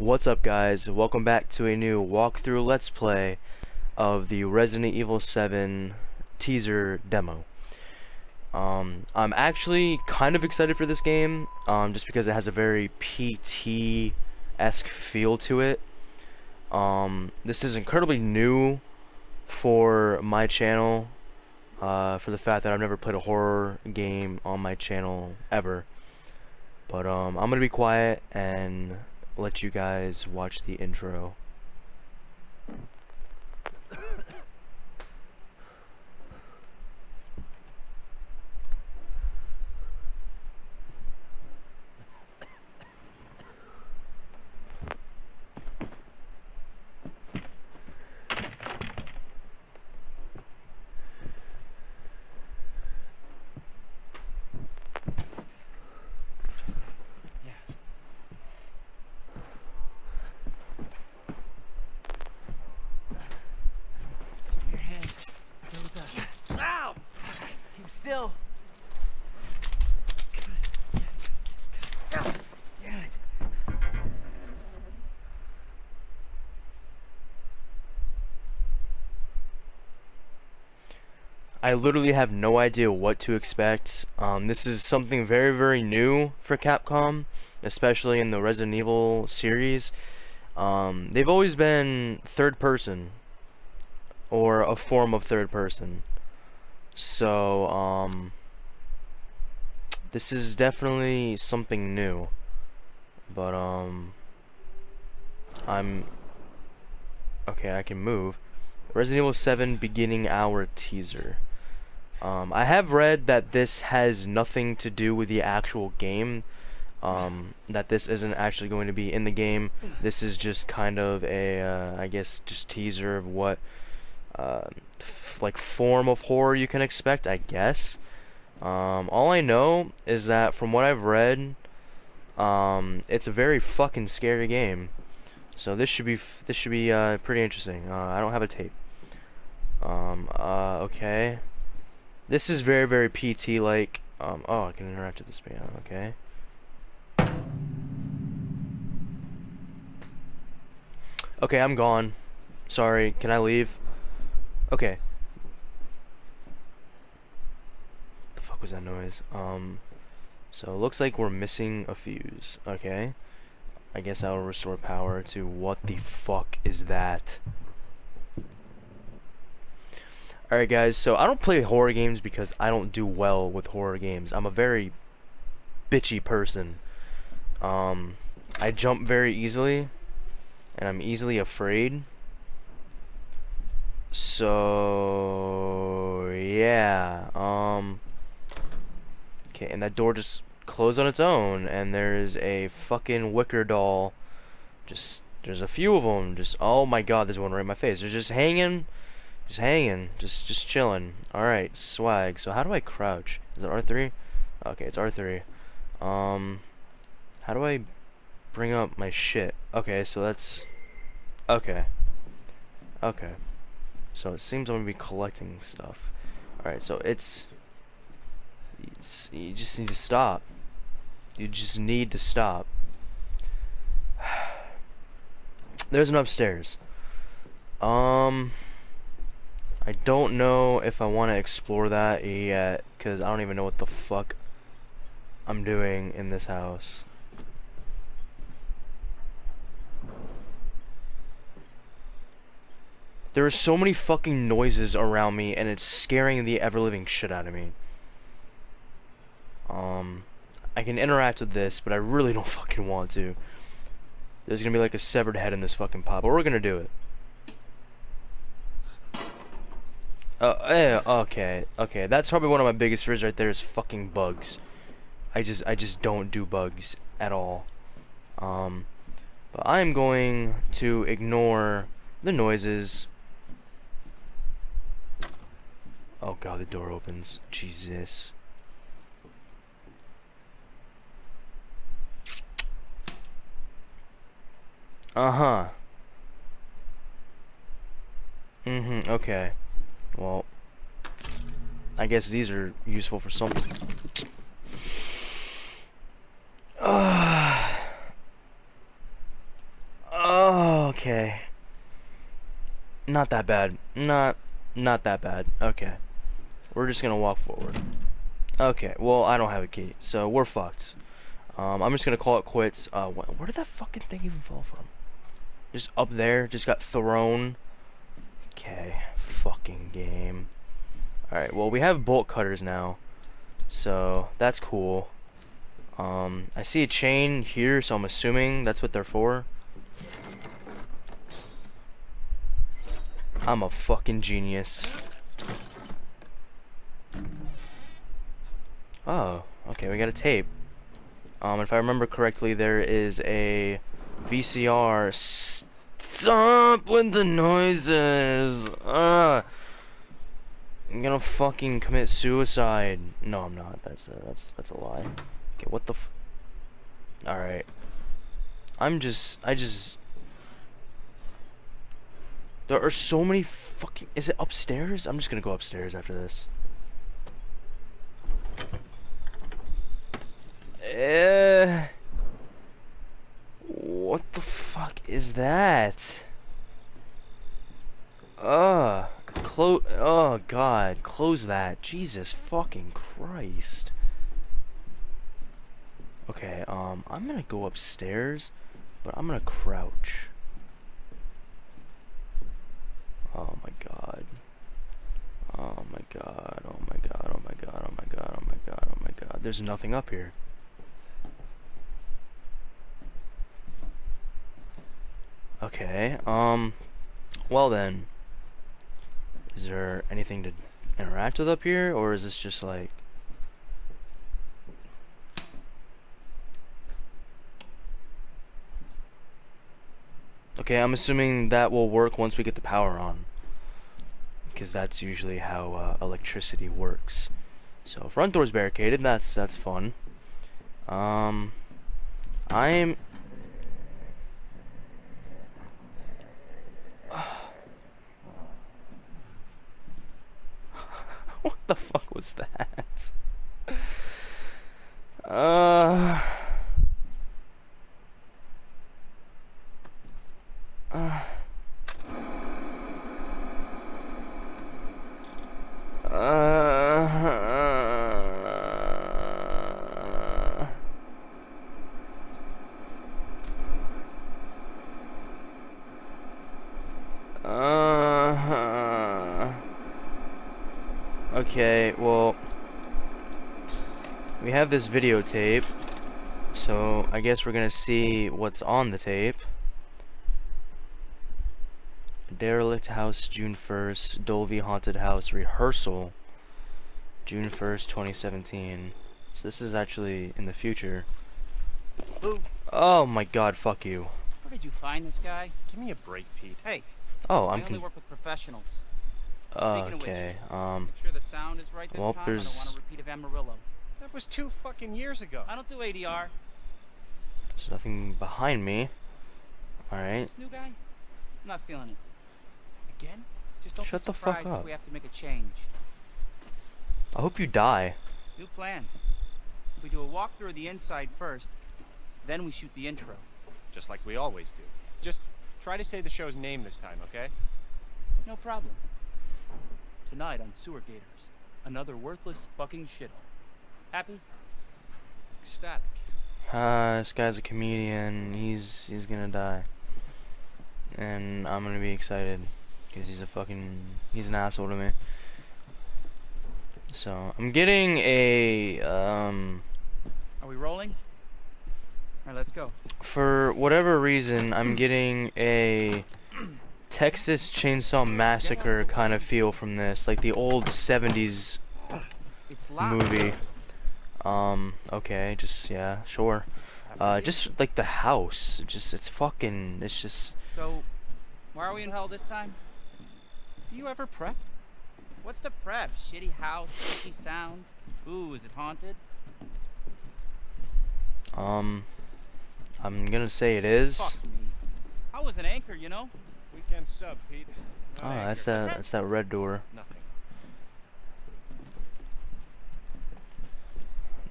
What's up, guys? Welcome back to a new walkthrough let's play of the Resident Evil 7 teaser demo. I'm actually kind of excited for this game, just because it has a very PT-esque feel to it. This is incredibly new for my channel, for the fact that I've never played a horror game on my channel ever. But I'm gonna be quiet and let you guys watch the intro. I literally have no idea what to expect. This is something very, very new for Capcom, especially in the Resident Evil series. They've always been third person, or a form of third person. So, this is definitely something new. But, okay, I can move. Resident Evil 7 beginning hour teaser. I have read that this has nothing to do with the actual game, that this isn't actually going to be in the game. This is just kind of a, I guess, just teaser of what, like, form of horror you can expect, I guess. All I know is that from what I've read, it's a very fucking scary game. So this should be pretty interesting. I don't have a tape. Okay. This is very, very PT like. Oh, I can interact with this piano. Okay. Okay, I'm gone. Sorry. Can I leave? Okay. What the fuck was that noise? So it looks like we're missing a fuse. Okay. I guess I'll restore power to what the fuck is that? Alright, guys, so I don't play horror games because I don't do well with horror games. I'm a very bitchy person. I jump very easily, and I'm easily afraid. So, yeah. Okay, and that door just closed on its own, and there's a fucking wicker doll. Just, there's a few of them. Just, oh my god, there's one right in my face. They're just chilling. All right, swag. So how do I crouch? Is it R3? Okay, it's R3. How do I bring up my shit? Okay, so that's okay. Okay. So it seems I'm gonna be collecting stuff. All right, so it's you just need to stop. You just need to stop. There's an upstairs. I don't know if I want to explore that yet, because I don't even know what the fuck I'm doing in this house. There are so many fucking noises around me, and it's scaring the ever-living shit out of me. I can interact with this, but I really don't fucking want to. There's gonna be like a severed head in this fucking pot, but we're gonna do it. Okay, that's probably one of my biggest fears right there is fucking bugs. I just don't do bugs at all. But I'm going to ignore the noises. Oh god, the door opens. Jesus. Uh-huh. Mm-hmm, okay. Well, I guess these are useful for something. Okay. Not that bad. Not that bad. Okay. We're just gonna walk forward. Okay, well, I don't have a key, so we're fucked. I'm just gonna call it quits. Where did that fucking thing even fall from? Just up there, just got thrown. Okay, fucking game. Alright, well, we have bolt cutters now, so that's cool. I see a chain here, so I'm assuming that's what they're for. I'm a fucking genius. Oh, okay, we got a tape. If I remember correctly, there is a VCR. Stop with the noises! I'm gonna fucking commit suicide. No, I'm not. That's a lie. Okay, what the? All right. I just. There are so many fucking. Is it upstairs? I'm just gonna go upstairs after this. What the fuck is that? Oh god, close that. Jesus fucking Christ. Okay, I'm gonna go upstairs, but I'm gonna crouch. Oh my god. Oh my god, oh my god, oh my god, oh my god, oh my god, oh my god. There's nothing up here. Okay, well then, is there anything to interact with up here, or is this just like... Okay, I'm assuming that will work once we get the power on, because that's usually how electricity works. So, front door's barricaded, that's fun. I'm... What the fuck was that? Okay, well, we have this videotape, so I guess we're gonna see what's on the tape. Derelict House, June 1st, Dolby Haunted House Rehearsal, June 1st, 2017. So this is actually in the future. Ooh. Oh my god, fuck you. Where did you find this guy? Give me a break, Pete. Hey, oh, I only work with professionals. Okay, sure the sound is right this time. I don't want to repeat of Amarillo. That was 2 fucking years ago. I don't do ADR. There's nothing behind me. Alright. This new guy? I'm not feeling it. Again? Just don't shut the fuck up. We have to make a change. I hope you die. New plan. We do a walkthrough of the inside first, then we shoot the intro. Just like we always do. Just try to say the show's name this time, okay? No problem. Tonight on Sewer Gators, another worthless fucking shithole. Happy? Ecstatic. This guy's a comedian. He's gonna die. And I'm gonna be excited. Because he's an asshole to me. So, I'm getting a, Are we rolling? Alright, let's go. For whatever reason, I'm getting a... Texas Chainsaw Massacre kind of feel from this, like the old 70s movie. Okay, just, yeah, sure. Just like the house, just, it's fucking, it's just... So, why are we in hell this time? Do you ever prep? What's the prep? Shitty house, shitty sounds? Ooh, is it haunted? I'm gonna say it is. Fuck me. I was an anchor, you know? Weekend sub, Pete. No oh, that's that red door. Nothing.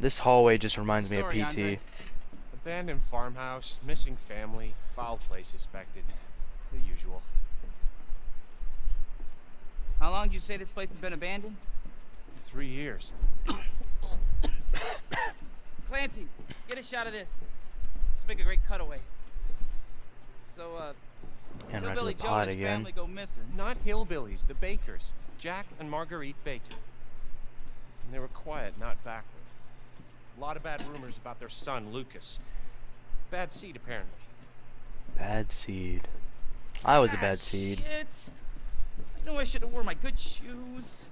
This hallway just reminds me of PT. Andre. Abandoned farmhouse, missing family, foul play suspected. The usual. How long did you say this place has been abandoned? 3 years. Clancy, get a shot of this. Let's make a great cutaway. So, Hillbilly Joe and his family go missing. Not hillbillies, the Bakers. Jack and Marguerite Baker. And they were quiet, not backward. A lot of bad rumors about their son, Lucas. Bad seed, apparently. Bad seed. I was a bad seed. Shit. I know I should have worn my good shoes.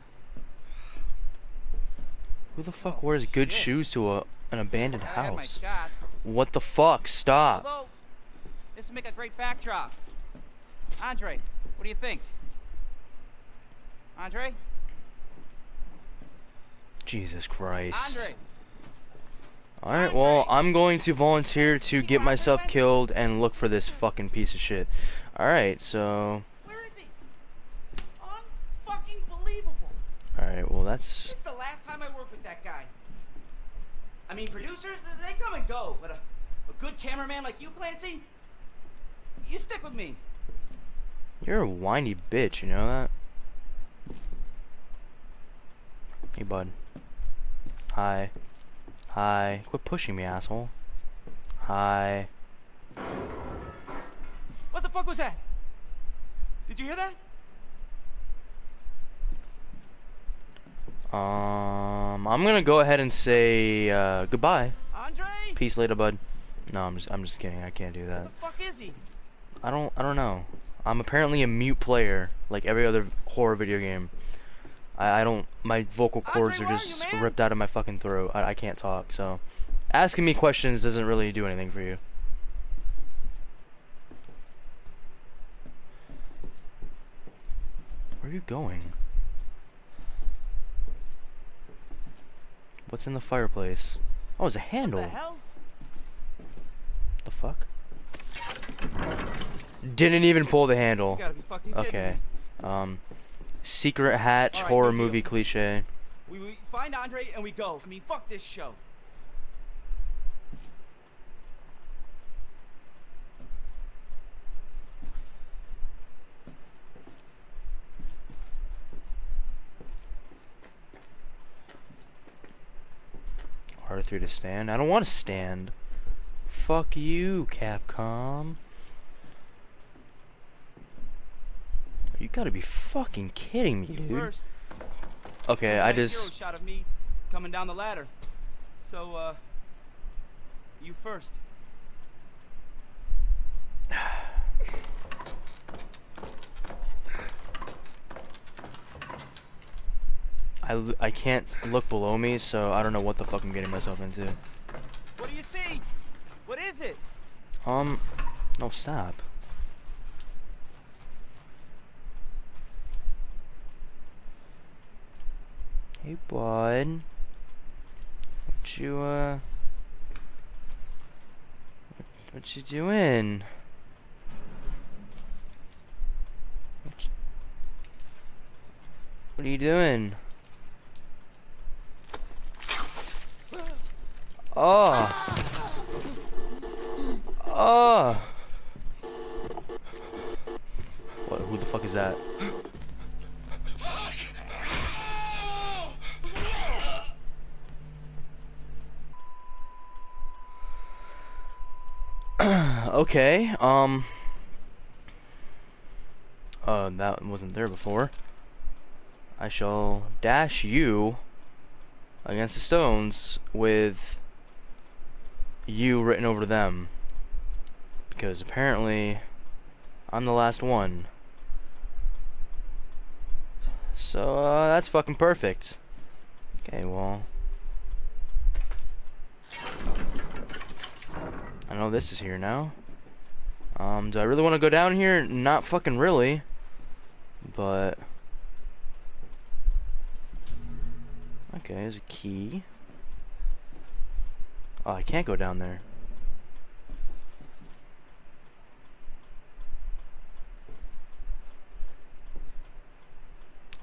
Who the fuck wears good shoes to an abandoned house? What the fuck? Stop. Although, this would make a great backdrop. Andre, what do you think? Andre? Jesus Christ. Andre. Alright, well, I'm going to volunteer to get myself killed and look for this fucking piece of shit. Alright, so... Where is he? Unfucking believable. Alright, well, that's... This is the last time I worked with that guy. I mean, producers, they come and go, but a good cameraman like you, Clancy, you stick with me. You're a whiny bitch, you know that? Hey, bud. Hi. Hi. Quit pushing me, asshole. Hi. What the fuck was that? Did you hear that? I'm gonna go ahead and say goodbye. Andre? Peace later, bud. No, I'm just kidding. I can't do that. What the fuck is he? I don't know. I'm apparently a mute player, like every other horror video game. I don't, my vocal cords are just ripped out of my fucking throat. I can't talk, so asking me questions doesn't really do anything for you. Where are you going? What's in the fireplace? Oh, it's a handle. What the hell? What the fuck? Didn't even pull the handle. Okay. Secret hatch, right, horror movie cliche. We find Andre and we go. I mean, fuck this show. R3 to stand. I don't want to stand. Fuck you, Capcom. You gotta be fucking kidding me, dude. First, okay, I just shot of me coming down the ladder. So you first. I can't look below me, so I don't know what the fuck I'm getting myself into. What do you see? What is it? No, stop. Hey, bud. What you doing? What are you doing? Oh. Oh. What? Who the fuck is that? Okay, that wasn't there before. I shall dash you against the stones with you written over them. Because apparently I'm the last one. So, that's fucking perfect. Okay, well... I know this is here now. Do I really want to go down here? Not fucking really. But... Okay, there's a key. Oh, I can't go down there.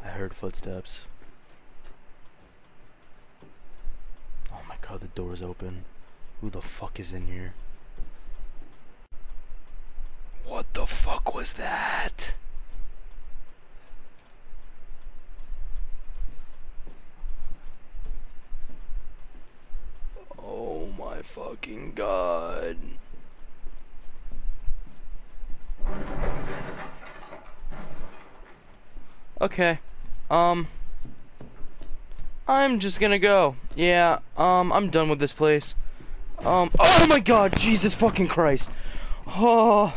I heard footsteps. Oh my god, the door's open. Who the fuck is in here? What the fuck was that? Oh my fucking god. Okay. I'm just gonna go. Yeah, I'm done with this place. Oh my god, Jesus fucking Christ. Oh.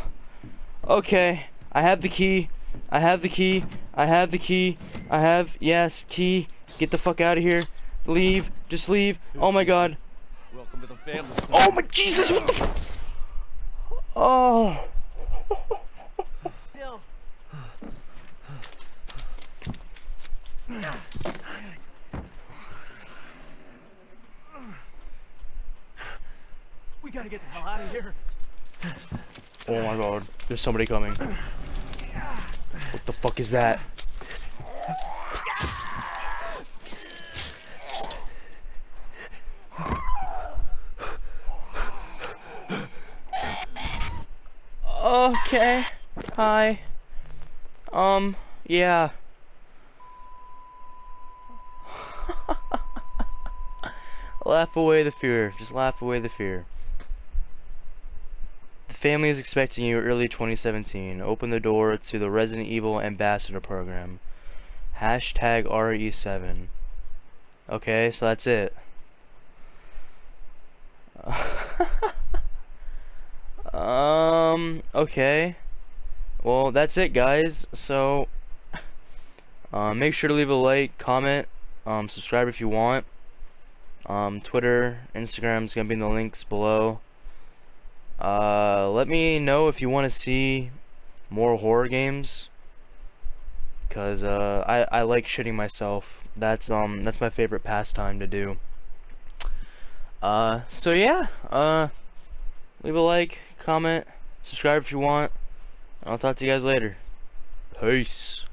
Okay. I have the key. I have the key. I have the key. I have, yes, key. Get the fuck out of here. Leave. Just leave. Oh my god. Welcome to the family. Oh my Jesus, what the f— oh. We gotta get the hell out of here. Oh my god, there's somebody coming. What the fuck is that? Okay. Hi. Yeah. Laugh away the fear. Just laugh away the fear. The family is expecting you early 2017. Open the door to the Resident Evil Ambassador Program. Hashtag RE7. Okay, so that's it. Okay. Well, that's it, guys. So, make sure to leave a like, comment, subscribe if you want. Twitter, Instagram is gonna be in the links below. Let me know if you want to see more horror games, cause I like shitting myself. That's my favorite pastime to do. So yeah. Leave a like, comment, subscribe if you want, and I'll talk to you guys later. Peace.